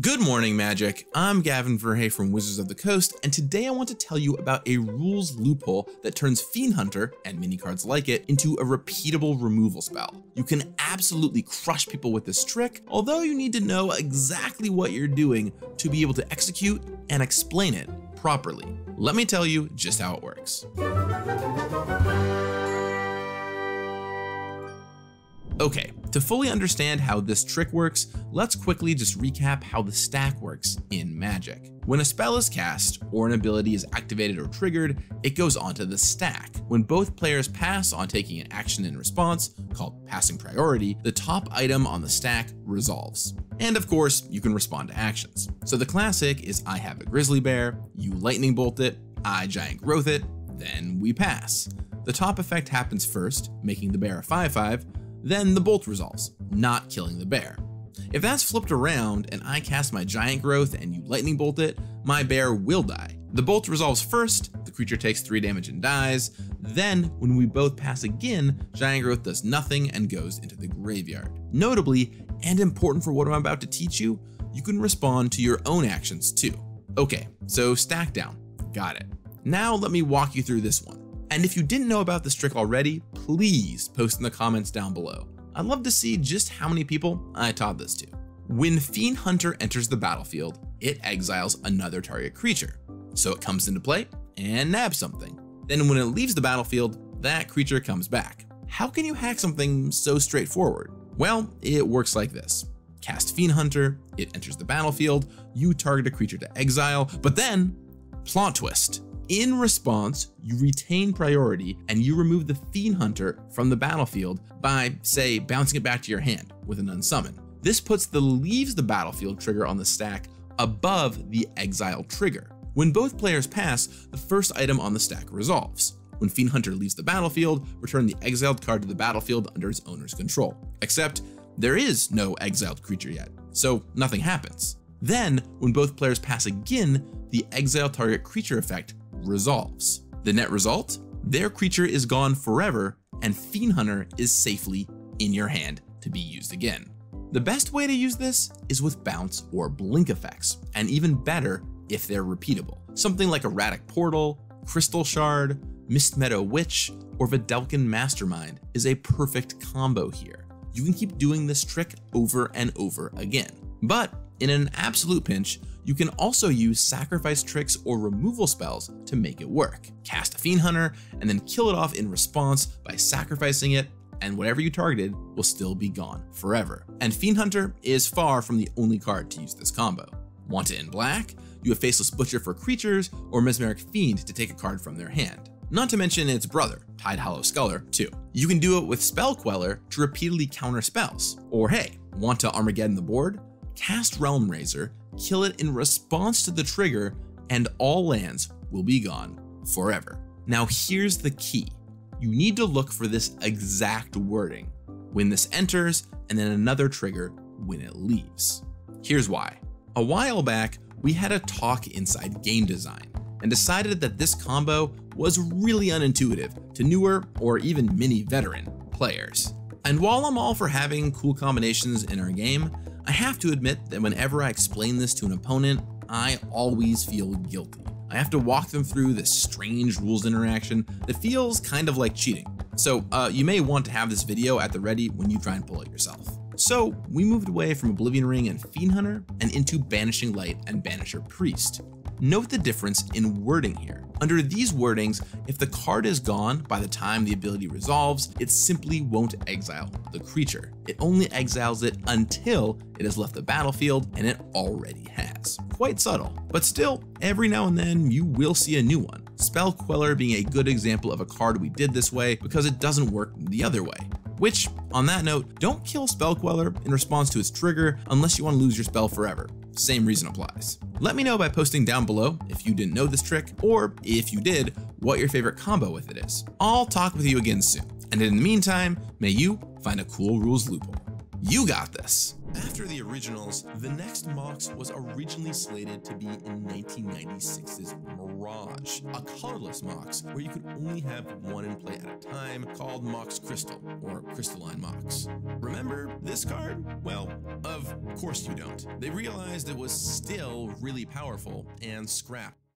Good morning, Magic. I'm Gavin Verhey from Wizards of the Coast, and today I want to tell you about a rules loophole that turns Fiend Hunter, and minicards like it, into a repeatable removal spell. You can absolutely crush people with this trick, although you need to know exactly what you're doing to be able to execute and explain it properly. Let me tell you just how it works. Okay, to fully understand how this trick works, let's quickly just recap how the stack works in Magic. When a spell is cast, or an ability is activated or triggered, it goes onto the stack. When both players pass on taking an action in response, called passing priority, the top item on the stack resolves. And of course, you can respond to actions. So the classic is I have a Grizzly Bear, you Lightning Bolt it, I Giant Growth it, then we pass. The top effect happens first, making the bear a 5/5, then the bolt resolves, not killing the bear. If that's flipped around and I cast my Giant Growth and you Lightning Bolt it, my bear will die. The bolt resolves first, the creature takes 3 damage and dies, then when we both pass again, Giant Growth does nothing and goes into the graveyard. Notably, and important for what I'm about to teach you, you can respond to your own actions too. Okay, so stack down, got it. Now let me walk you through this one. And if you didn't know about this trick already, please post in the comments down below. I'd love to see just how many people I taught this to. When Fiend Hunter enters the battlefield, it exiles another target creature. So it comes into play and nabs something. Then when it leaves the battlefield, that creature comes back. How can you hack something so straightforward? Well, it works like this. Cast Fiend Hunter, it enters the battlefield, you target a creature to exile, but then, plot twist. In response, you retain priority and you remove the Fiend Hunter from the battlefield by, say, bouncing it back to your hand with an Unsummon. This puts the leaves the battlefield trigger on the stack above the exile trigger. When both players pass, the first item on the stack resolves. When Fiend Hunter leaves the battlefield, return the exiled card to the battlefield under its owner's control. Except, there is no exiled creature yet, so nothing happens. Then, when both players pass again, the exile target creature effect resolves. The net result? Their creature is gone forever and Fiend Hunter is safely in your hand to be used again. The best way to use this is with bounce or blink effects, and even better if they're repeatable. Something like Erratic Portal, Crystal Shard, Mistmeadow Witch, or Videlkin Mastermind is a perfect combo here. You can keep doing this trick over and over again. But in an absolute pinch, you can also use sacrifice tricks or removal spells to make it work. Cast a Fiend Hunter and then kill it off in response by sacrificing it, and whatever you targeted will still be gone forever. And Fiend Hunter is far from the only card to use this combo. Want it in black? You have Faceless Butcher for creatures or Mesmeric Fiend to take a card from their hand. Not to mention its brother, Tide Hollow Skuller, too. You can do it with Spell Queller to repeatedly counter spells. Or hey, want to Armageddon the board? Cast Realm Razer, kill it in response to the trigger, and all lands will be gone forever. Now here's the key. You need to look for this exact wording, when this enters, and then another trigger when it leaves. Here's why. A while back, we had a talk inside game design and decided that this combo was really unintuitive to newer or even mini veteran players. And while I'm all for having cool combinations in our game, I have to admit that whenever I explain this to an opponent, I always feel guilty. I have to walk them through this strange rules interaction that feels kind of like cheating. So you may want to have this video at the ready when you try and pull it yourself. So we moved away from Oblivion Ring and Fiend Hunter and into Banishing Light and Banisher Priest. Note the difference in wording here. Under these wordings, if the card is gone by the time the ability resolves, it simply won't exile the creature. It only exiles it until it has left the battlefield, and it already has. Quite subtle, but still, every now and then you will see a new one. Spell Queller being a good example of a card we did this way because it doesn't work the other way. Which, on that note, don't kill Spell Queller in response to its trigger unless you want to lose your spell forever. Same reason applies. Let me know by posting down below if you didn't know this trick, or if you did, what your favorite combo with it is. I'll talk with you again soon, and in the meantime, may you find a cool rules loophole. You got this. After the originals, the next Mox was originally slated to be in 1996's Mirage, a colorless Mox where you could only have one in play at a time, called Mox Crystal or Crystalline Mox. Remember this card? Well, of course you don't. They realized it was still really powerful and scrapped